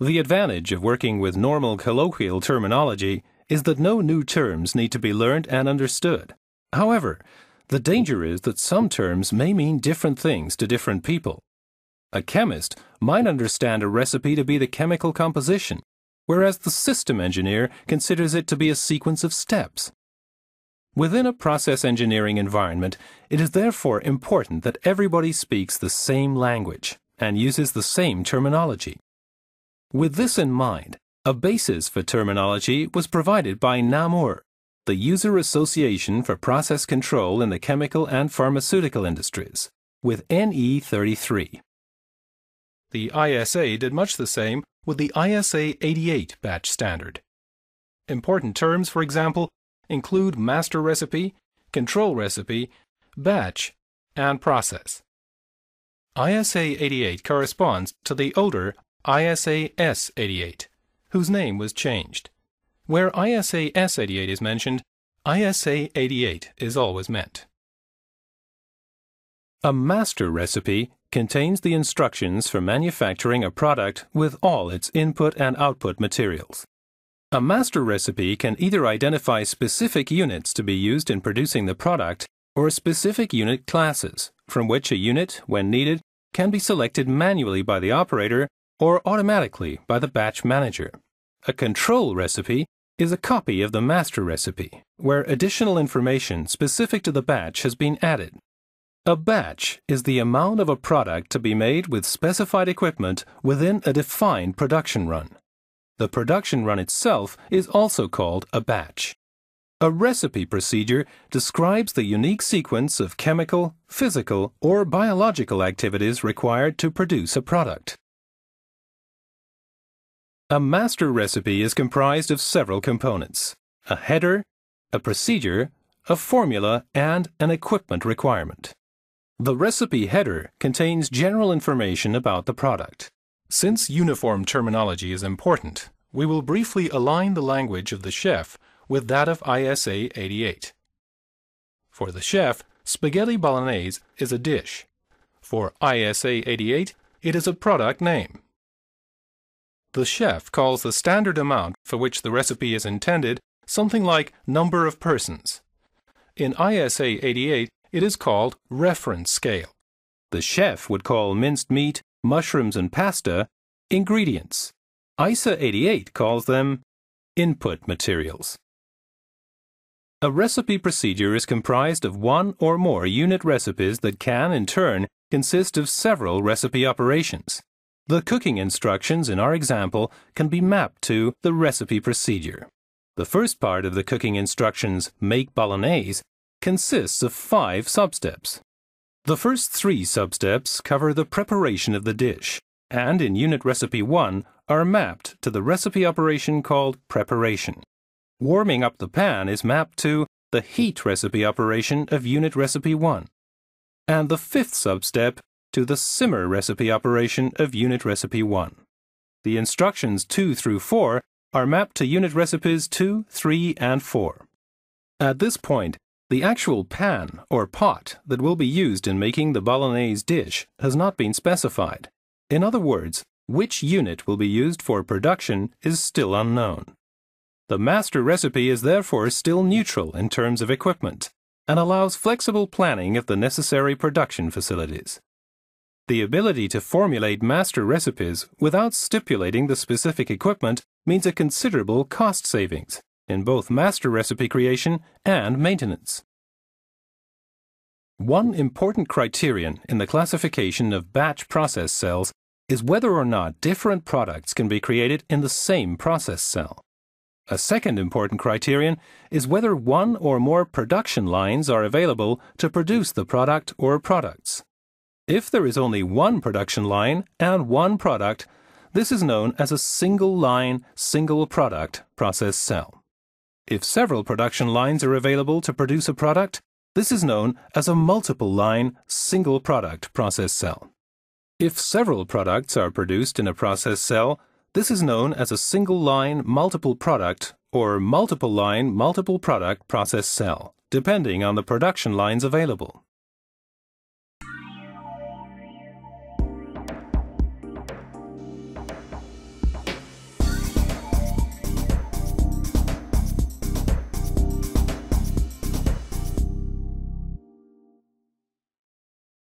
The advantage of working with normal colloquial terminology is that no new terms need to be learned and understood. However, the danger is that some terms may mean different things to different people. A chemist might understand a recipe to be the chemical composition, whereas the system engineer considers it to be a sequence of steps. Within a process engineering environment, it is therefore important that everybody speaks the same language and uses the same terminology. With this in mind, a basis for terminology was provided by NAMUR, the User Association for Process Control in the Chemical and Pharmaceutical Industries, with NE33. The ISA did much the same with the ISA-88 batch standard. Important terms, for example, include master recipe, control recipe, batch, and process. ISA-88 corresponds to the older ISA-S88, whose name was changed. Where ISA-S88 is mentioned, ISA-88 is always meant. A master recipe contains the instructions for manufacturing a product with all its input and output materials. A master recipe can either identify specific units to be used in producing the product or specific unit classes, from which a unit, when needed, can be selected manually by the operator or automatically by the batch manager. A control recipe is a copy of the master recipe, where additional information specific to the batch has been added. A batch is the amount of a product to be made with specified equipment within a defined production run. The production run itself is also called a batch. A recipe procedure describes the unique sequence of chemical, physical, or biological activities required to produce a product. A master recipe is comprised of several components: a header, a procedure, a formula, and an equipment requirement. The recipe header contains general information about the product. Since uniform terminology is important, we will briefly align the language of the chef with that of ISA-88. For the chef, spaghetti bolognese is a dish. For ISA-88, it is a product name. The chef calls the standard amount for which the recipe is intended something like number of persons. In ISA-88, it is called reference scale. The chef would call minced meat, mushrooms, and pasta ingredients. ISA-88 calls them input materials. A recipe procedure is comprised of one or more unit recipes that can, in turn, consist of several recipe operations. The cooking instructions in our example can be mapped to the recipe procedure. The first part of the cooking instructions, Make Bolognese, consists of 5 substeps. The first 3 substeps cover the preparation of the dish, and in Unit Recipe 1 are mapped to the recipe operation called preparation. Warming up the pan is mapped to the heat recipe operation of Unit Recipe 1, and the 5th substep to the simmer recipe operation of Unit Recipe 1. The instructions 2 through 4 are mapped to Unit Recipes 2, 3, and 4. At this point, the actual pan or pot that will be used in making the bolognese dish has not been specified. In other words, which unit will be used for production is still unknown. The master recipe is therefore still neutral in terms of equipment and allows flexible planning of the necessary production facilities. The ability to formulate master recipes without stipulating the specific equipment means a considerable cost savings in both master recipe creation and maintenance. One important criterion in the classification of batch process cells is whether or not different products can be created in the same process cell. A second important criterion is whether one or more production lines are available to produce the product or products. If there is only one production line and one product, this is known as a single line, single product process cell. If several production lines are available to produce a product, this is known as a multiple-line, single-product process cell. If several products are produced in a process cell, this is known as a single-line, multiple-product or multiple-line, multiple-product process cell, depending on the production lines available.